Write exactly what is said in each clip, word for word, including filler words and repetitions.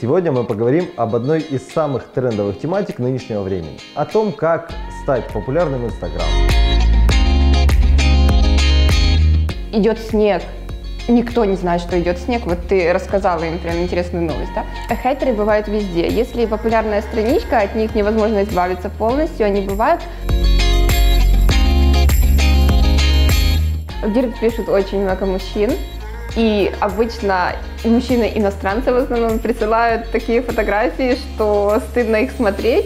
Сегодня мы поговорим об одной из самых трендовых тематик нынешнего времени, о том, как стать популярным в Instagram. Идет снег. Никто не знает, что идет снег. Вот ты рассказала им прям интересную новость, да? Хейтеры бывают везде. Если популярная страничка, от них невозможно избавиться полностью, они бывают. В директ пишут очень много мужчин. И обычно мужчины-иностранцы в основном присылают такие фотографии, что стыдно их смотреть.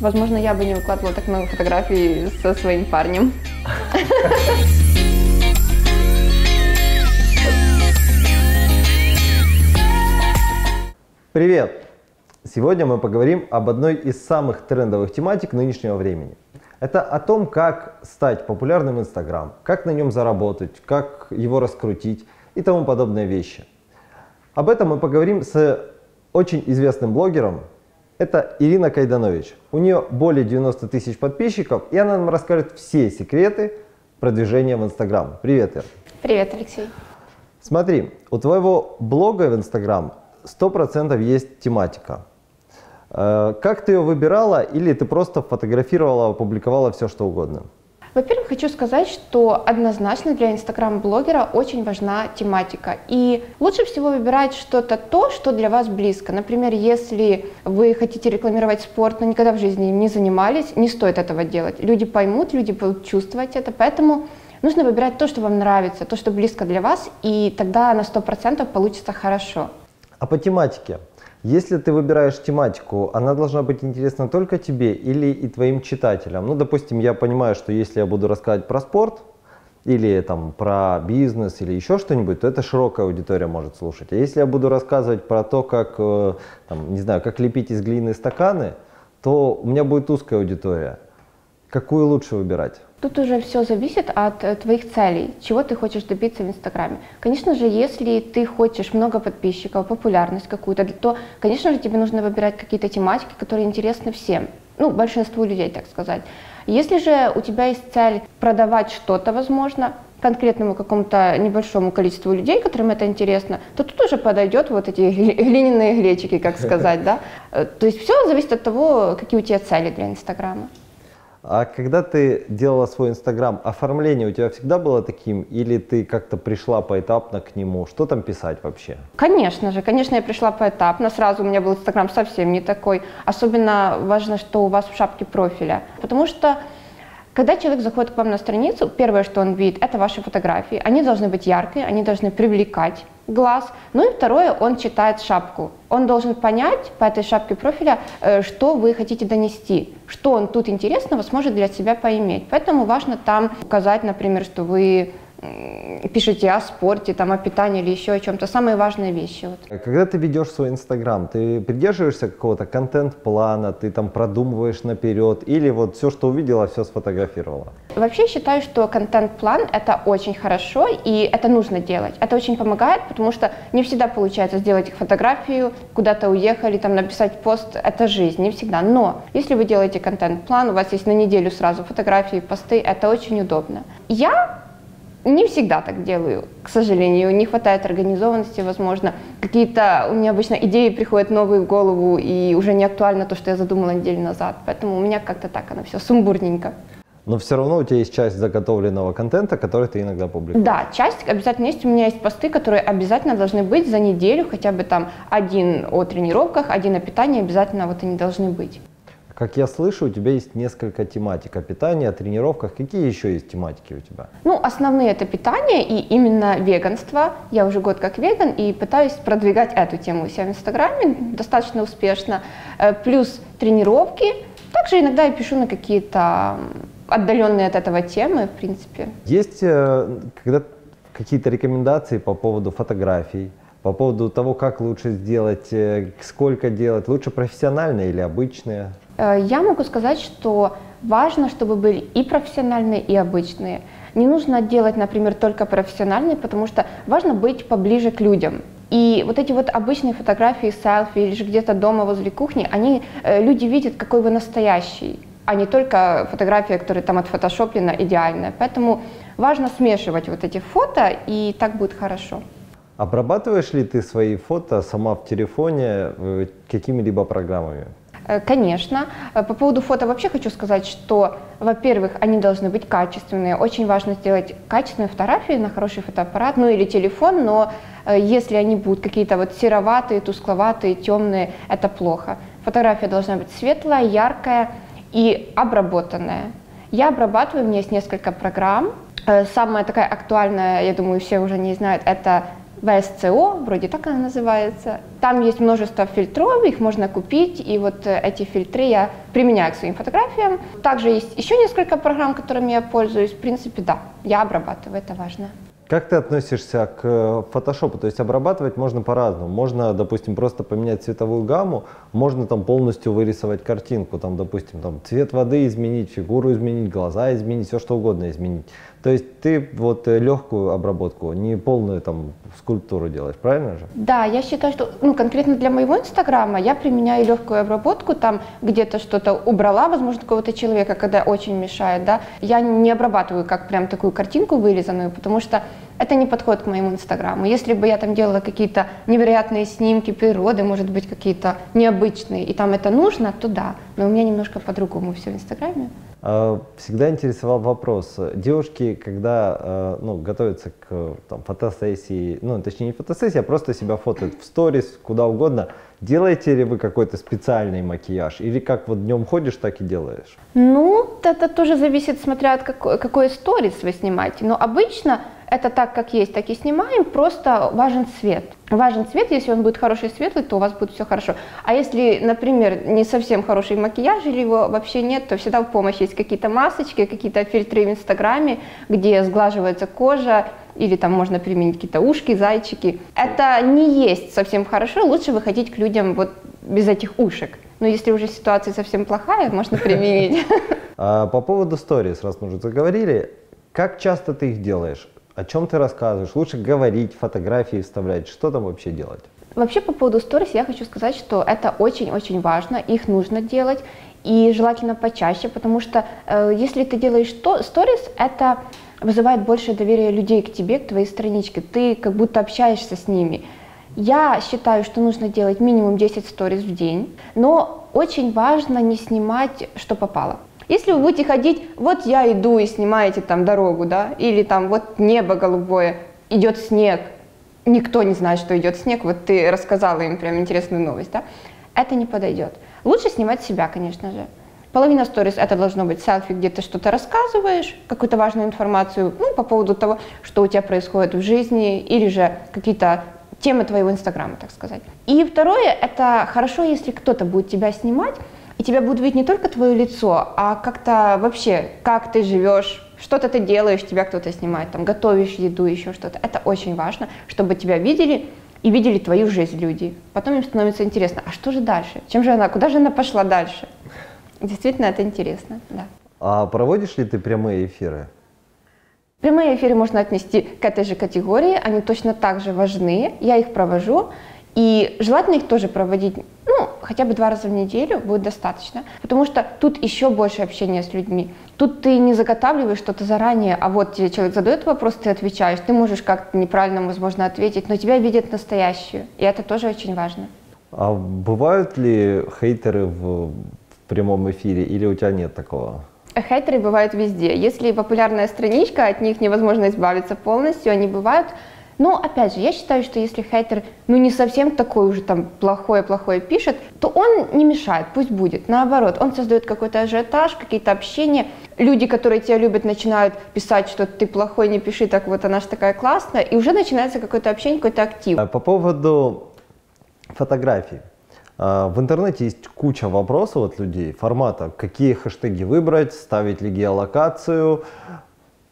Возможно, я бы не выкладывала так много фотографий со своим парнем. Привет! Сегодня мы поговорим об одной из самых трендовых тематик нынешнего времени. Это о том, как стать популярным в Instagram, как на нем заработать, как его раскрутить и тому подобные вещи. Об этом мы поговорим с очень известным блогером. Это Ирина Кайданович. У нее более девяноста тысяч подписчиков, и она нам расскажет все секреты продвижения в Instagram. Привет, Ир. Привет, Алексей. Смотри, у твоего блога в Instagram сто процентов есть тематика. Как ты ее выбирала, или ты просто фотографировала, опубликовала все, что угодно? Во-первых, хочу сказать, что однозначно для инстаграм-блогера очень важна тематика. И лучше всего выбирать что-то то, что для вас близко. Например, если вы хотите рекламировать спорт, но никогда в жизни им не занимались, не стоит этого делать. Люди поймут, люди будут чувствовать это, поэтому нужно выбирать то, что вам нравится, то, что близко для вас, и тогда на сто процентов получится хорошо. А по тематике? Если ты выбираешь тематику, она должна быть интересна только тебе или и твоим читателям. Ну, допустим, я понимаю, что если я буду рассказывать про спорт или там про бизнес или еще что-нибудь, то это широкая аудитория может слушать. А если я буду рассказывать про то, как, там, не знаю, как лепить из глины стаканы, то у меня будет узкая аудитория. Какую лучше выбирать? Тут уже все зависит от твоих целей, чего ты хочешь добиться в Инстаграме. Конечно же, если ты хочешь много подписчиков, популярность какую-то, то, конечно же, тебе нужно выбирать какие-то тематики, которые интересны всем, ну, большинству людей, так сказать. Если же у тебя есть цель продавать что-то, возможно, конкретному какому-то небольшому количеству людей, которым это интересно, то тут уже подойдет вот эти глиняные глечики, как сказать, да. То есть все зависит от того, какие у тебя цели для Инстаграма. А когда ты делала свой Инстаграм, оформление у тебя всегда было таким, или ты как-то пришла поэтапно к нему? Что там писать вообще? Конечно же, конечно, я пришла поэтапно. Сразу у меня был Инстаграм совсем не такой. Особенно важно, что у вас в шапке профиля. Потому что, когда человек заходит к вам на страницу, первое, что он видит, это ваши фотографии. Они должны быть яркие, они должны привлекать глаз. Ну и второе, он читает шапку. Он должен понять по этой шапке профиля, что вы хотите донести, что он тут интересного сможет для себя поиметь. Поэтому важно там указать, например, что вы пишете о спорте, там, о питании или еще о чем-то. Самые важные вещи. Вот. Когда ты ведешь свой Инстаграм, ты придерживаешься какого-то контент-плана, ты там продумываешь наперед, или вот все, что увидела, все сфотографировала? Вообще считаю, что контент-план – это очень хорошо, и это нужно делать. Это очень помогает, потому что не всегда получается сделать фотографию, куда-то уехали, там, написать пост. Это жизнь, не всегда. Но если вы делаете контент-план, у вас есть на неделю сразу фотографии, посты, это очень удобно. Я не всегда так делаю, к сожалению, не хватает организованности, возможно. Какие-то у меня обычно идеи приходят новые в голову, и уже не актуально то, что я задумала неделю назад. Поэтому у меня как-то так оно все сумбурненько. Но все равно у тебя есть часть заготовленного контента, который ты иногда публикуешь. Да, часть обязательно есть. У меня есть посты, которые обязательно должны быть за неделю, хотя бы там один о тренировках, один о питании, обязательно вот они должны быть. Как я слышу, у тебя есть несколько тематик о питании, о тренировках. Какие еще есть тематики у тебя? Ну, основные это питание и именно веганство. Я уже год как веган и пытаюсь продвигать эту тему у себя в Инстаграме достаточно успешно. Плюс тренировки. Также иногда я пишу на какие-то отдаленные от этого темы, в принципе. Есть какие-то рекомендации по поводу фотографий? По поводу того, как лучше сделать, сколько делать, лучше профессиональные или обычные? Я могу сказать, что важно, чтобы были и профессиональные, и обычные. Не нужно делать, например, только профессиональные, потому что важно быть поближе к людям. И вот эти вот обычные фотографии, селфи или же где-то дома возле кухни, они, люди видят, какой вы настоящий, а не только фотография, которая там отфотошоплена, идеальная. Поэтому важно смешивать вот эти фото, и так будет хорошо. Обрабатываешь ли ты свои фото сама в телефоне какими-либо программами? Конечно. По поводу фото вообще хочу сказать, что, во-первых, они должны быть качественные. Очень важно сделать качественные фотографии на хороший фотоаппарат, ну или телефон, но если они будут какие-то вот сероватые, тускловатые, темные, это плохо. Фотография должна быть светлая, яркая и обработанная. Я обрабатываю, у меня есть несколько программ. Самая такая актуальная, я думаю, все уже не знают, это ви эс си о, вроде так она называется. Там есть множество фильтров, их можно купить, и вот эти фильтры я применяю к своим фотографиям. Также есть еще несколько программ, которыми я пользуюсь. В принципе, да, я обрабатываю, это важно. Как ты относишься к фотошопу? То есть обрабатывать можно по-разному. Можно, допустим, просто поменять цветовую гамму, можно там полностью вырисовать картинку, там, допустим, там, цвет воды изменить, фигуру изменить, глаза изменить, все что угодно изменить. То есть ты вот легкую обработку, не полную там скульптуру делаешь, правильно же? Да, я считаю, что ну, конкретно для моего инстаграма я применяю легкую обработку, там где-то что-то убрала, возможно, какого-то человека, когда очень мешает, да. Я не обрабатываю как прям такую картинку вырезанную, потому что это не подходит к моему инстаграму. Если бы я там делала какие-то невероятные снимки природы, может быть, какие-то необычные, и там это нужно, то да. Но у меня немножко по-другому все в инстаграме. Всегда интересовал вопрос. Девушки, когда ну, готовятся к там, фотосессии, ну, точнее, не фотосессии, а просто себя фотают в сторис, куда угодно, делаете ли вы какой-то специальный макияж? Или как вот днем ходишь, так и делаешь? Ну, это тоже зависит, смотря от какой, какой сторис вы снимаете. Но обычно это так, как есть, так и снимаем, просто важен цвет. Важен цвет, если он будет хороший, светлый, то у вас будет все хорошо. А если, например, не совсем хороший макияж или его вообще нет, то всегда в помощь есть какие-то масочки, какие-то фильтры в инстаграме, где сглаживается кожа, или там можно применить какие-то ушки, зайчики. Это не есть совсем хорошо, лучше выходить к людям вот без этих ушек. Но если уже ситуация совсем плохая, можно применить. По поводу сторис, раз мы уже заговорили, как часто ты их делаешь? О чем ты рассказываешь? Лучше говорить, фотографии вставлять. Что там вообще делать? Вообще по поводу сторис я хочу сказать, что это очень-очень важно. Их нужно делать и желательно почаще, потому что э, если ты делаешь сторис, это вызывает больше доверия людей к тебе, к твоей страничке. Ты как будто общаешься с ними. Я считаю, что нужно делать минимум десять сторис в день, но очень важно не снимать, что попало. Если вы будете ходить, вот я иду и снимаете там дорогу, да, или там вот небо голубое, идет снег, никто не знает, что идет снег, вот ты рассказала им прям интересную новость, да, это не подойдет. Лучше снимать себя, конечно же. Половина сторис это должно быть селфи, где ты что-то рассказываешь, какую-то важную информацию, ну, по поводу того, что у тебя происходит в жизни, или же какие-то темы твоего инстаграма, так сказать. И второе, это хорошо, если кто-то будет тебя снимать, и тебя будут видеть не только твое лицо, а как-то вообще, как ты живешь, что-то ты делаешь, тебя кто-то снимает, там, готовишь еду, еще что-то. Это очень важно, чтобы тебя видели и видели твою жизнь люди. Потом им становится интересно, а что же дальше? Чем же она, куда же она пошла дальше? Действительно, это интересно, да. А проводишь ли ты прямые эфиры? Прямые эфиры можно отнести к этой же категории, они точно так же важны, я их провожу. И желательно их тоже проводить, ну, хотя бы два раза в неделю будет достаточно, потому что тут еще больше общения с людьми. Тут ты не заготавливаешь что-то заранее, а вот тебе человек задает вопрос, ты отвечаешь, ты можешь как-то неправильно, возможно, ответить, но тебя видят настоящую, и это тоже очень важно. А бывают ли хейтеры в, в прямом эфире, или у тебя нет такого? Хейтеры бывают везде. Если популярная страничка, от них невозможно избавиться полностью, они бывают. Но, опять же, я считаю, что если хейтер, ну, не совсем такой уже там плохое-плохое пишет, то он не мешает, пусть будет. Наоборот, он создает какой-то ажиотаж, какие-то общения. Люди, которые тебя любят, начинают писать, что ты плохой, не пиши, так вот она же такая классная. И уже начинается какое-то общение, какой-то актив. По поводу фотографий. В интернете есть куча вопросов от людей, формата, какие хэштеги выбрать, ставить ли геолокацию.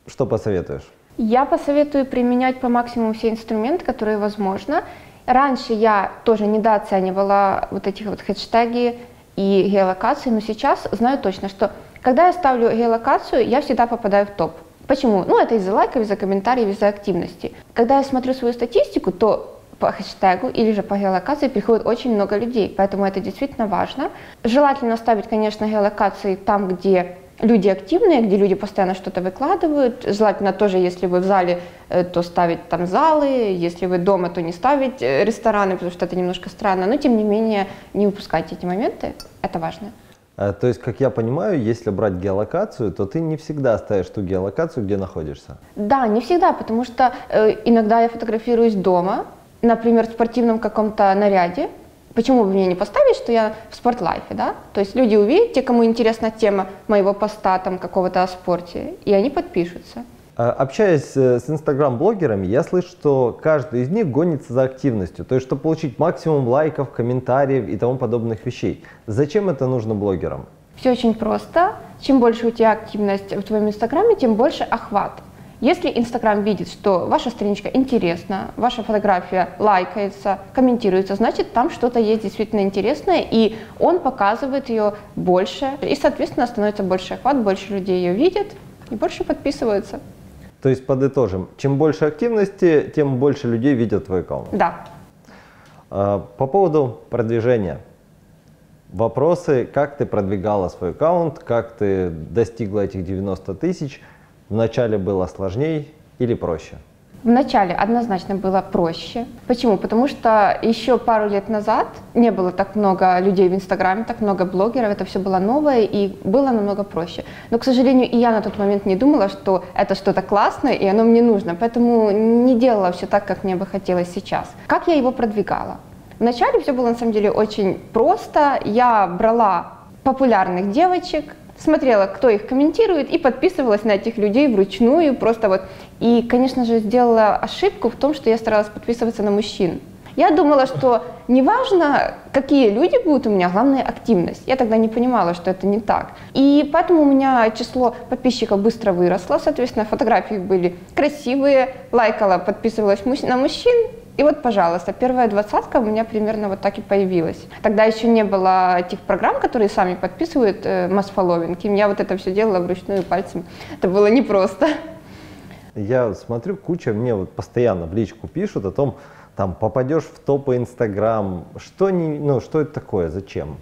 Что посоветуешь? Я посоветую применять по максимуму все инструменты, которые возможно. Раньше я тоже недооценивала вот этих вот хэштеги и геолокации, но сейчас знаю точно, что когда я ставлю геолокацию, я всегда попадаю в топ. Почему? Ну, это из-за лайков, из-за комментариев, из-за активности. Когда я смотрю свою статистику, то по хэштегу или же по геолокации приходит очень много людей, поэтому это действительно важно. Желательно ставить, конечно, геолокации там, где люди активные, где люди постоянно что-то выкладывают. Желательно тоже, если вы в зале, то ставить там залы, если вы дома, то не ставить рестораны, потому что это немножко странно. Но, тем не менее, не упускайте эти моменты, это важно. А, то есть, как я понимаю, если брать геолокацию, то ты не всегда ставишь ту геолокацию, где находишься? Да, не всегда, потому что э, иногда я фотографируюсь дома, например, в спортивном каком-то наряде. Почему бы мне не поставить, что я в спортлайфе, да? То есть люди увидят, те, кому интересна тема моего поста, там, какого-то о спорте, и они подпишутся. Общаясь с инстаграм-блогерами, я слышу, что каждый из них гонится за активностью, то есть чтобы получить максимум лайков, комментариев и тому подобных вещей. Зачем это нужно блогерам? Все очень просто. Чем больше у тебя активность в твоем инстаграме, тем больше охват. Если Инстаграм видит, что ваша страничка интересна, ваша фотография лайкается, комментируется, значит, там что-то есть действительно интересное, и он показывает ее больше, и, соответственно, становится больше охват, больше людей ее видят и больше подписываются. То есть, подытожим, чем больше активности, тем больше людей видят твой аккаунт? Да. По поводу продвижения. Вопросы, как ты продвигала свой аккаунт, как ты достигла этих девяноста тысяч? Вначале было сложнее или проще? Вначале однозначно было проще. Почему? Потому что еще пару лет назад не было так много людей в Инстаграме, так много блогеров, это все было новое и было намного проще. Но, к сожалению, и я на тот момент не думала, что это что-то классное и оно мне нужно, поэтому не делала все так, как мне бы хотелось сейчас. Как я его продвигала? Вначале все было на самом деле очень просто. Я брала популярных девочек, смотрела, кто их комментирует, и подписывалась на этих людей вручную, просто вот. И, конечно же, сделала ошибку в том, что я старалась подписываться на мужчин. Я думала, что неважно, какие люди будут у меня, главное активность. Я тогда не понимала, что это не так. И поэтому у меня число подписчиков быстро выросло, соответственно, фотографии были красивые, лайкала, подписывалась на мужчин. И вот, пожалуйста, первая двадцатка у меня примерно вот так и появилась. Тогда еще не было этих программ, которые сами подписывают масс-фолловинг. И я вот это все делала вручную пальцем. Это было непросто. Я смотрю, куча мне вот постоянно в личку пишут о том, там, попадешь в топы Инстаграм. Что, не, ну, что это такое? Зачем?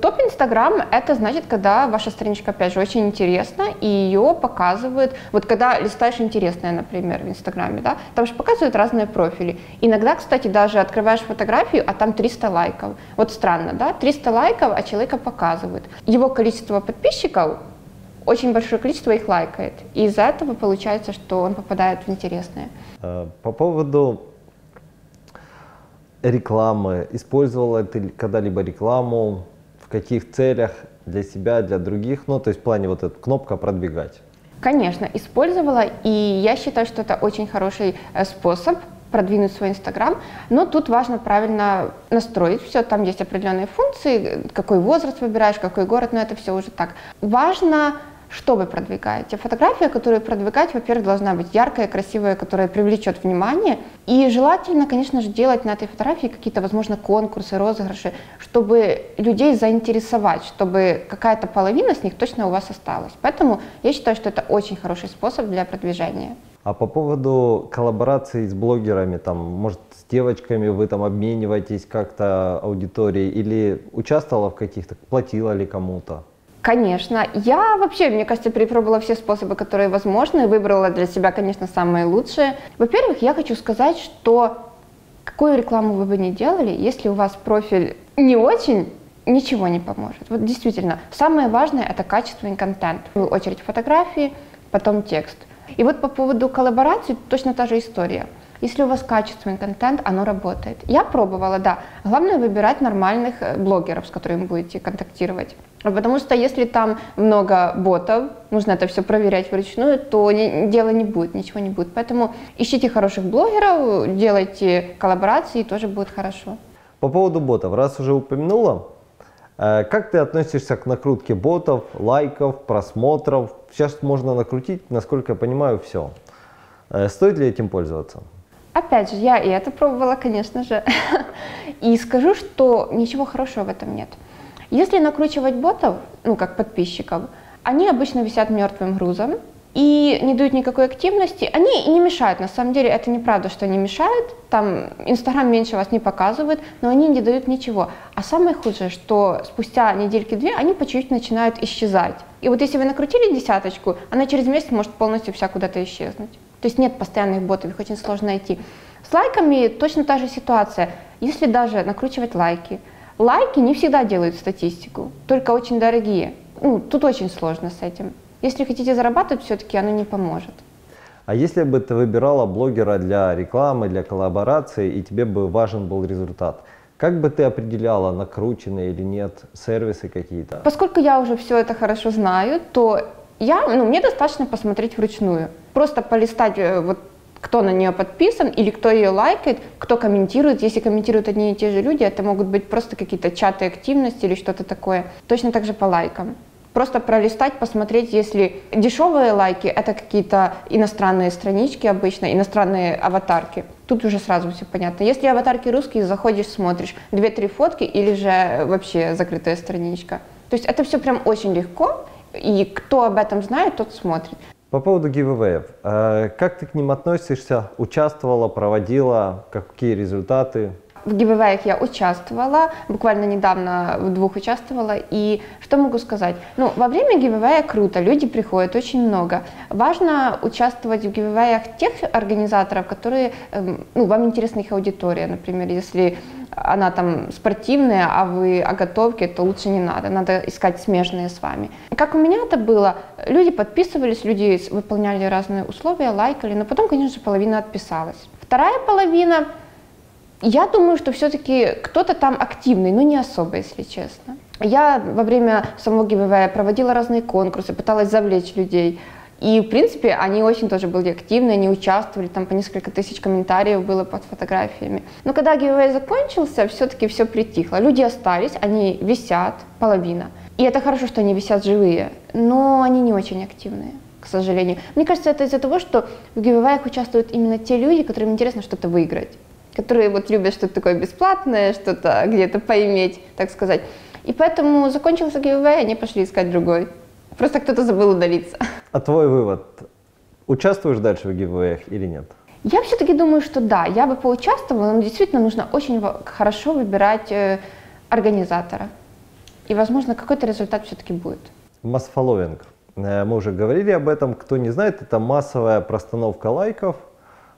Топ Инстаграм – это значит, когда ваша страничка, опять же, очень интересна, и ее показывают, вот когда листаешь интересное, например, в Инстаграме, да, там же показывают разные профили. Иногда, кстати, даже открываешь фотографию, а там триста лайков. Вот странно, да, триста лайков, а человека показывают. Его количество подписчиков, очень большое количество их лайкает, и из-за этого получается, что он попадает в интересное. По поводу рекламы. Использовала ты когда-либо рекламу? В каких целях для себя, для других, ну, то есть в плане вот эта кнопка «Продвигать»? Конечно, использовала, и я считаю, что это очень хороший способ продвинуть свой Инстаграм, но тут важно правильно настроить все, там есть определенные функции, какой возраст выбираешь, какой город, но это все уже так. Важно, что вы продвигаете. Фотография, которую продвигать, во-первых, должна быть яркая, красивая, которая привлечет внимание. И желательно, конечно же, делать на этой фотографии какие-то, возможно, конкурсы, розыгрыши, чтобы людей заинтересовать, чтобы какая-то половина с них точно у вас осталась. Поэтому я считаю, что это очень хороший способ для продвижения. А по поводу коллаборации с блогерами, там, может, с девочками вы там обмениваетесь как-то аудиторией или участвовала в каких-то, платила ли кому-то? Конечно. Я вообще, мне кажется, перепробовала все способы, которые возможны, и выбрала для себя, конечно, самые лучшие. Во-первых, я хочу сказать, что какую рекламу вы бы ни делали, если у вас профиль не очень, ничего не поможет. Вот действительно, самое важное – это качественный контент. В первую очередь фотографии, потом текст. И вот по поводу коллаборации точно та же история. Если у вас качественный контент, оно работает. Я пробовала, да. Главное выбирать нормальных блогеров, с которыми будете контактировать. Потому что если там много ботов, нужно это все проверять вручную, то дела не будет, ничего не будет. Поэтому ищите хороших блогеров, делайте коллаборации, и тоже будет хорошо. По поводу ботов, раз уже упомянула, как ты относишься к накрутке ботов, лайков, просмотров? Сейчас можно накрутить, насколько я понимаю, все. Стоит ли этим пользоваться? Опять же, я и это пробовала, конечно же, и скажу, что ничего хорошего в этом нет. Если накручивать ботов, ну как подписчиков, они обычно висят мертвым грузом, и не дают никакой активности, они не мешают, на самом деле это неправда, что они мешают, там Инстаграм меньше вас не показывает, но они не дают ничего. А самое худшее, что спустя недельки-две они по чуть-чуть начинают исчезать. И вот если вы накрутили десяточку, она через месяц может полностью вся куда-то исчезнуть. То есть нет постоянных ботов, их очень сложно найти. С лайками точно та же ситуация, если даже накручивать лайки. Лайки не всегда делают статистику, только очень дорогие. Ну, тут очень сложно с этим. Если хотите зарабатывать, все-таки оно не поможет. А если бы ты выбирала блогера для рекламы, для коллаборации, и тебе бы важен был результат, как бы ты определяла, накрученные или нет сервисы какие-то? Поскольку я уже все это хорошо знаю, то я, ну, мне достаточно посмотреть вручную. Просто полистать, вот, кто на нее подписан или кто ее лайкает, кто комментирует. Если комментируют одни и те же люди, это могут быть просто какие-то чаты активности или что-то такое. Точно так же по лайкам. Просто пролистать, посмотреть, если дешевые лайки, это какие-то иностранные странички обычно, иностранные аватарки. Тут уже сразу все понятно. Если аватарки русские, заходишь, смотришь, две-три фотки или же вообще закрытая страничка. То есть это все прям очень легко, и кто об этом знает, тот смотрит. По поводу гивэвэев, как ты к ним относишься? Участвовала, проводила, какие результаты? В гивэвэях я участвовала, буквально недавно в двух участвовала, и что могу сказать? Ну, во время гивэвэя круто, люди приходят очень много. Важно участвовать в гивэвэях тех организаторов, которые, ну, вам интересна их аудитория, например, если она там спортивная, а вы о готовке, то лучше не надо, надо искать смежные с вами. Как у меня это было, люди подписывались, люди выполняли разные условия, лайкали, но потом, конечно же, половина отписалась. Вторая половина... Я думаю, что все-таки кто-то там активный, но не особо, если честно. Я во время самого гивэвэя проводила разные конкурсы, пыталась завлечь людей. И, в принципе, они очень тоже были активны, они участвовали, там по несколько тысяч комментариев было под фотографиями. Но когда гивэвэй закончился, все-таки все притихло. Люди остались, они висят, половина. И это хорошо, что они висят живые, но они не очень активные, к сожалению. Мне кажется, это из-за того, что в гивэвэях участвуют именно те люди, которым интересно что-то выиграть, которые вот любят что-то такое бесплатное, что-то где-то поиметь, так сказать. И поэтому закончился гивэвэй, они пошли искать другой. Просто кто-то забыл удалиться. А твой вывод? Участвуешь дальше в гивэвэях или нет? Я все-таки думаю, что да, я бы поучаствовала, но действительно нужно очень хорошо выбирать организатора. И, возможно, какой-то результат все-таки будет. Масс-фолловинг. Мы уже говорили об этом. Кто не знает, это массовая простановка лайков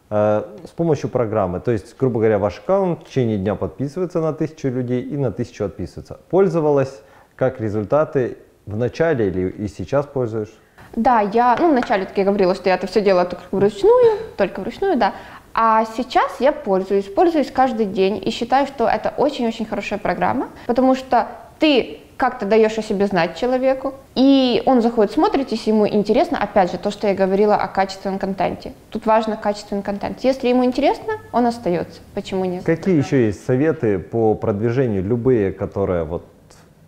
с помощью программы. То есть, грубо говоря, ваш аккаунт в течение дня подписывается на тысячу людей и на тысячу отписывается. Пользовалась, как результаты в начале или и сейчас пользуешь? Да, я, ну, вначале так я говорила, что я это все делала только вручную, только вручную, да. А сейчас я пользуюсь, пользуюсь каждый день и считаю, что это очень-очень хорошая программа, потому что ты как-то даешь о себе знать человеку, и он заходит, смотрит, если ему интересно, опять же, то, что я говорила о качественном контенте. Тут важно качественный контент. Если ему интересно, он остается. Почему нет? Какие еще есть советы по продвижению, любые, которые вот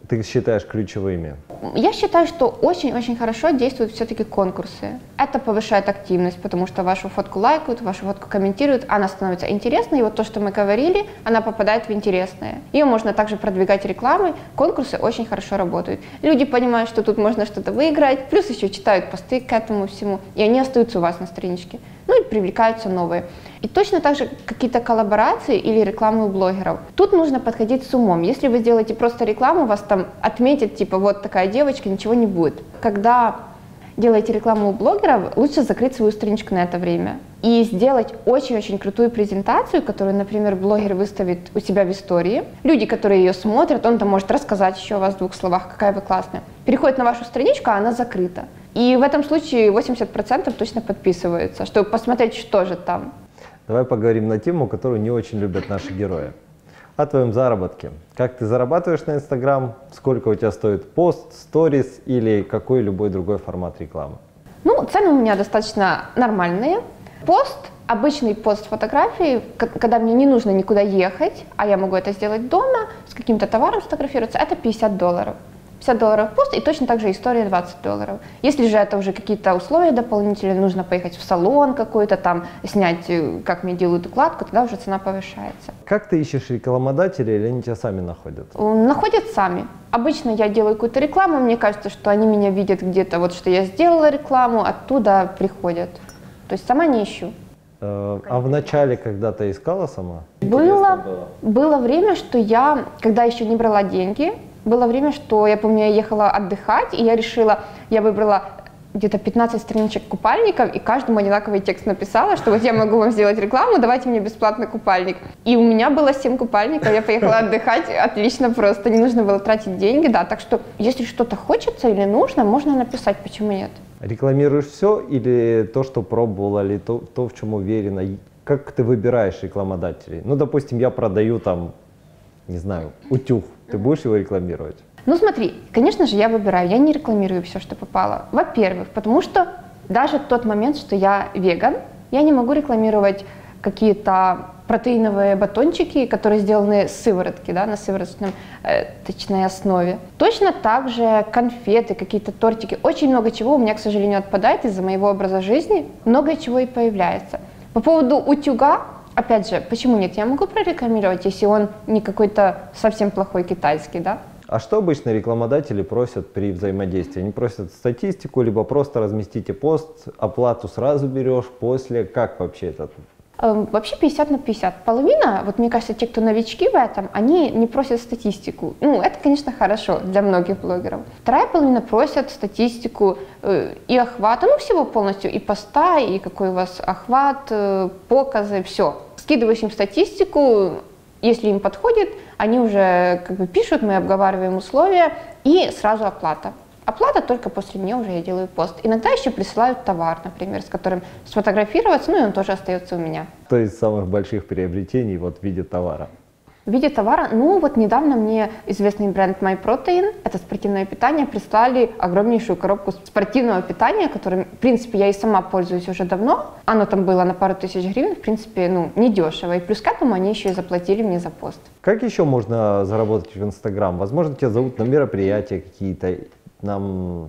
ты считаешь ключевыми? Я считаю, что очень-очень хорошо действуют все-таки конкурсы. Это повышает активность, потому что вашу фотку лайкают, вашу фотку комментируют, она становится интересной, и вот то, что мы говорили, она попадает в интересное. Ее можно также продвигать рекламой, конкурсы очень хорошо работают. Люди понимают, что тут можно что-то выиграть, плюс еще читают посты к этому всему, и они остаются у вас на страничке. Ну и привлекаются новые. И точно так же какие-то коллаборации или рекламы у блогеров. Тут нужно подходить с умом. Если вы сделаете просто рекламу, вас там отметят, типа, вот такая девочка, ничего не будет. Когда делаете рекламу у блогеров, лучше закрыть свою страничку на это время и сделать очень-очень крутую презентацию, которую, например, блогер выставит у себя в истории. Люди, которые ее смотрят, он там может рассказать еще о вас в двух словах, какая вы классная. Переходит на вашу страничку, а она закрыта. И в этом случае восемьдесят процентов точно подписываются, чтобы посмотреть, что же там. Давай поговорим на тему, которую не очень любят наши герои. О твоем заработке. Как ты зарабатываешь на Инстаграм? Сколько у тебя стоит пост, сторис или какой любой другой формат рекламы? Ну, цены у меня достаточно нормальные. Пост, обычный пост фотографии, когда мне не нужно никуда ехать, а я могу это сделать дома, с каким-то товаром сфотографироваться, это пятьдесят долларов. пятьдесят долларов пост, и точно так же история двадцать долларов. Если же это уже какие-то условия дополнительные, нужно поехать в салон какой-то, там снять, как мне делают укладку, тогда уже цена повышается. Как ты ищешь рекламодателей, или они тебя сами находят? Находят сами. Обычно я делаю какую-то рекламу, мне кажется, что они меня видят где-то, вот что я сделала рекламу, оттуда приходят. То есть сама не ищу. А в начале когда-то искала сама? Было, было. Было время, что я, когда еще не брала деньги, было время, что я помню, я ехала отдыхать, и я решила, я выбрала где-то пятнадцать страничек купальников, и каждому одинаковый текст написала, что вот я могу вам сделать рекламу, давайте мне бесплатно купальник. И у меня было семь купальников, я поехала отдыхать, отлично просто, не нужно было тратить деньги, да, так что если что-то хочется или нужно, можно написать, почему нет. Рекламируешь все или то, что пробовала, или то, то в чем уверена? Как ты выбираешь рекламодателей? Ну, допустим, я продаю там, не знаю, утюг. Ты будешь его рекламировать? Ну смотри, конечно же, я выбираю, я не рекламирую все, что попало. Во-первых, потому что даже тот момент, что я веган, я не могу рекламировать какие-то протеиновые батончики, которые сделаны с сыворотки, да, на сывороточной э, точной основе. Точно так же конфеты, какие-то тортики. Очень много чего у меня, к сожалению, отпадает из-за моего образа жизни. Много чего и появляется. По поводу утюга. Опять же, почему нет? Я могу прорекламировать, если он не какой-то совсем плохой китайский, да? А что обычно рекламодатели просят при взаимодействии? Они просят статистику, либо просто разместите пост, оплату сразу берешь, после, как вообще это? Вообще пятьдесят на пятьдесят. Половина, вот мне кажется, те, кто новички в этом, они не просят статистику. Ну, это, конечно, хорошо для многих блогеров. Вторая половина просят статистику и охвата, ну, всего полностью, и поста, и какой у вас охват, показы, все. Скидываешь им статистику, если им подходит, они уже как бы пишут, мы обговариваем условия, и сразу оплата. Оплата только после нее уже я делаю пост. Иногда еще присылают товар, например, с которым сфотографироваться, ну и он тоже остается у меня. Кто из самых больших приобретений вот в виде товара? В виде товара? Ну вот недавно мне известный бренд MyProtein, это спортивное питание, прислали огромнейшую коробку спортивного питания, которым, в принципе, я и сама пользуюсь уже давно. Оно там было на пару тысяч гривен, в принципе, ну, недешево. И плюс к этому они еще и заплатили мне за пост. Как еще можно заработать в Instagram? Возможно, тебя зовут на мероприятия какие-то, нам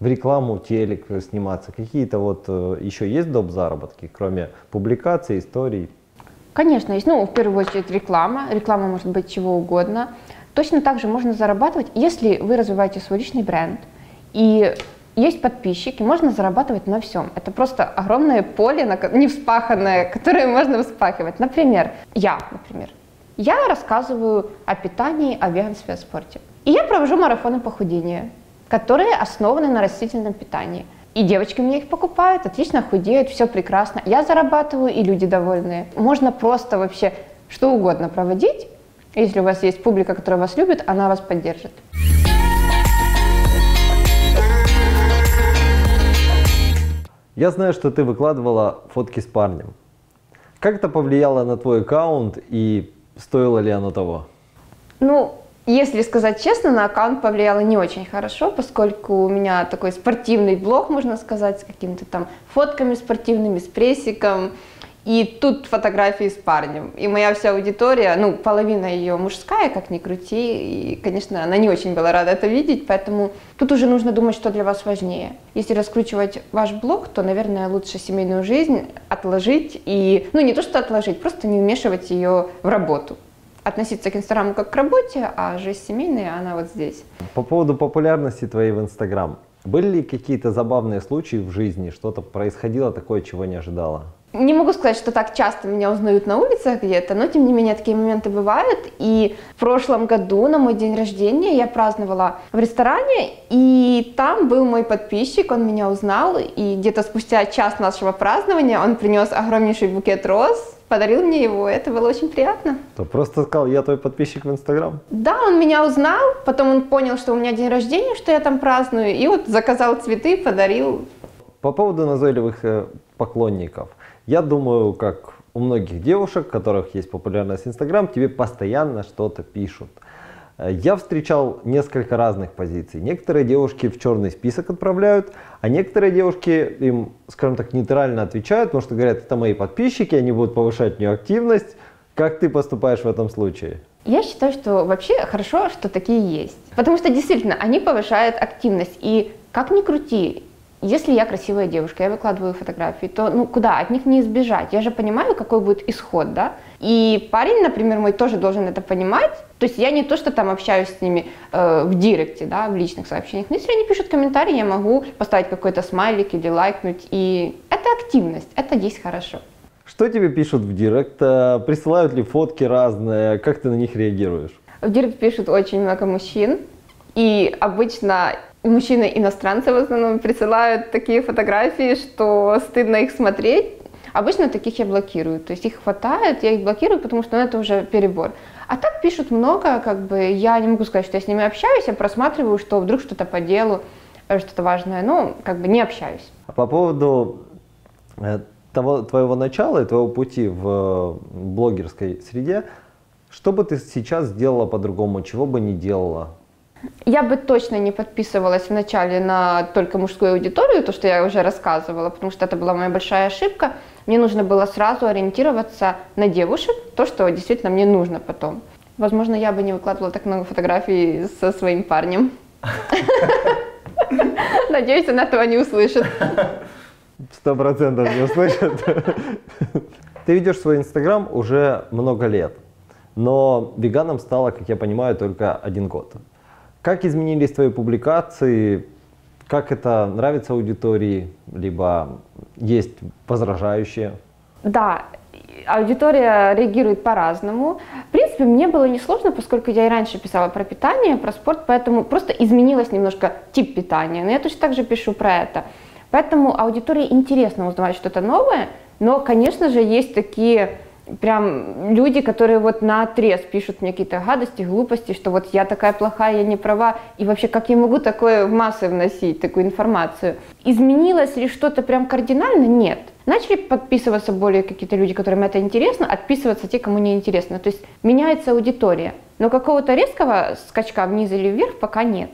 в рекламу, телек сниматься, какие-то вот еще есть доп. Заработки, кроме публикаций, историй? Конечно, есть. Ну, в первую очередь реклама. Реклама может быть чего угодно. Точно так же можно зарабатывать, если вы развиваете свой личный бренд и есть подписчики, можно зарабатывать на всем. Это просто огромное поле, не вспаханное, которое можно вспахивать. Например, я, например, я рассказываю о питании, о веганстве, о спорте. И я провожу марафоны похудения, которые основаны на растительном питании. И девочки мне их покупают, отлично худеют, все прекрасно. Я зарабатываю, и люди довольные. Можно просто вообще что угодно проводить. Если у вас есть публика, которая вас любит, она вас поддержит. Я знаю, что ты выкладывала фотки с парнем. Как это повлияло на твой аккаунт и стоило ли оно того? Ну... Если сказать честно, на аккаунт повлияло не очень хорошо, поскольку у меня такой спортивный блог, можно сказать, с какими-то там фотками спортивными, с прессиком, и тут фотографии с парнем. И моя вся аудитория, ну, половина ее мужская, как ни крути, и, конечно, она не очень была рада это видеть, поэтому тут уже нужно думать, что для вас важнее. Если раскручивать ваш блог, то, наверное, лучше семейную жизнь отложить и, ну, не то что отложить, просто не вмешивать ее в работу. Относиться к Инстаграму как к работе, а жизнь семейная, она вот здесь. По поводу популярности твоей в Инстаграм. Были ли какие-то забавные случаи в жизни? Что-то происходило такое, чего не ожидала? Не могу сказать, что так часто меня узнают на улицах где-то, но тем не менее такие моменты бывают. И в прошлом году на мой день рождения я праздновала в ресторане, и там был мой подписчик, он меня узнал, и где-то спустя час нашего празднования он принес огромнейший букет роз. Подарил мне его, это было очень приятно. Ты просто сказал, я твой подписчик в Инстаграм? Да, он меня узнал, потом он понял, что у меня день рождения, что я там праздную, и вот заказал цветы, подарил. По поводу назойливых поклонников. Я думаю, как у многих девушек, у которых есть популярность в Инстаграм, тебе постоянно что-то пишут. Я встречал несколько разных позиций. Некоторые девушки в черный список отправляют, а некоторые девушки им, скажем так, нейтрально отвечают, потому что говорят, это мои подписчики, они будут повышать мне активность. Как ты поступаешь в этом случае? Я считаю, что вообще хорошо, что такие есть. Потому что действительно они повышают активность. И как ни крути, если я красивая девушка, я выкладываю фотографии, то ну куда, от них не избежать. Я же понимаю, какой будет исход, да? И парень, например, мой тоже должен это понимать. То есть я не то, что там общаюсь с ними э, в директе, да, в личных сообщениях. Но если они пишут комментарии, я могу поставить какой-то смайлик или лайкнуть. И это активность, это есть хорошо. Что тебе пишут в директ? Присылают ли фотки разные? Как ты на них реагируешь? В директ пишут очень много мужчин. И обычно мужчины-иностранцы в основном присылают такие фотографии, что стыдно их смотреть. Обычно таких я блокирую. То есть их хватает, я их блокирую, потому что ну, это уже перебор. А так пишут много, как бы я не могу сказать, что я с ними общаюсь, я просматриваю, что вдруг что-то по делу, что-то важное. Ну, как бы не общаюсь. По поводу того, твоего начала и твоего пути в блогерской среде, что бы ты сейчас сделала по-другому, чего бы не делала? Я бы точно не подписывалась вначале на только мужскую аудиторию, то, что я уже рассказывала, потому что это была моя большая ошибка. Мне нужно было сразу ориентироваться на девушек, то, что действительно мне нужно потом. Возможно, я бы не выкладывала так много фотографий со своим парнем. Надеюсь, она этого не услышит. Сто процентов не услышит. Ты ведешь свой Инстаграм уже много лет, но веганом стало, как я понимаю, только один год. Как изменились твои публикации, как это нравится аудитории, либо есть возражающие? Да, аудитория реагирует по-разному. В принципе, мне было несложно, поскольку я и раньше писала про питание, про спорт, поэтому просто изменилось немножко тип питания, но я точно так же пишу про это. Поэтому аудитории интересно узнавать что-то новое, но, конечно же, есть такие... Прям люди, которые вот наотрез пишут мне какие-то гадости, глупости, что вот я такая плохая, я не права, и вообще как я могу такое в массы вносить, такую информацию. Изменилось ли что-то прям кардинально? Нет. Начали подписываться более какие-то люди, которым это интересно, отписываться те, кому не интересно. То есть меняется аудитория, но какого-то резкого скачка вниз или вверх пока нет.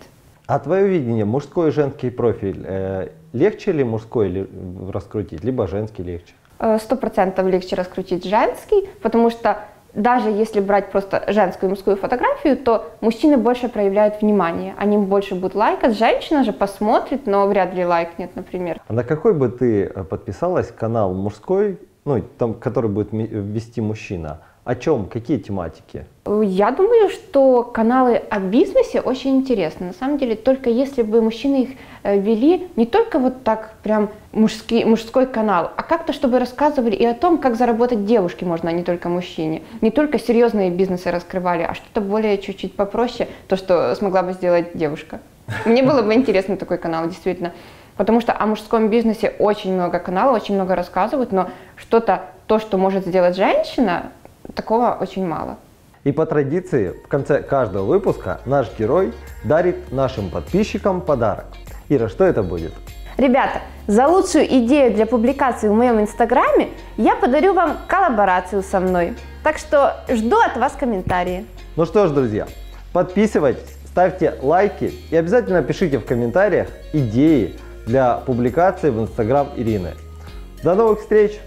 А твое видение, мужской и женский профиль, э, легче ли мужской раскрутить, либо женский легче? Сто процентов легче раскрутить женский, потому что даже если брать просто женскую и мужскую фотографию, то мужчины больше проявляют внимание, они больше будут лайкать, женщина же посмотрит, но вряд ли лайкнет, например. А на какой бы ты подписалась канал мужской, ну, там, который будет вести мужчина? О чем? Какие тематики? Я думаю, что каналы о бизнесе очень интересны. На самом деле, только если бы мужчины их вели, не только вот так прям мужский, мужской канал, а как-то, чтобы рассказывали и о том, как заработать девушке можно, а не только мужчине. Не только серьезные бизнесы раскрывали, а что-то более чуть-чуть попроще, то, что смогла бы сделать девушка. Мне было бы интересно такой канал, действительно. Потому что о мужском бизнесе очень много каналов, очень много рассказывают, но что-то, то, что может сделать женщина, такого очень мало. И по традиции, в конце каждого выпуска наш герой дарит нашим подписчикам подарок. Ира, что это будет? Ребята, за лучшую идею для публикации в моем Инстаграме я подарю вам коллаборацию со мной. Так что жду от вас комментарии. Ну что ж, друзья, подписывайтесь, ставьте лайки и обязательно пишите в комментариях идеи для публикации в Инстаграм Ирины. До новых встреч!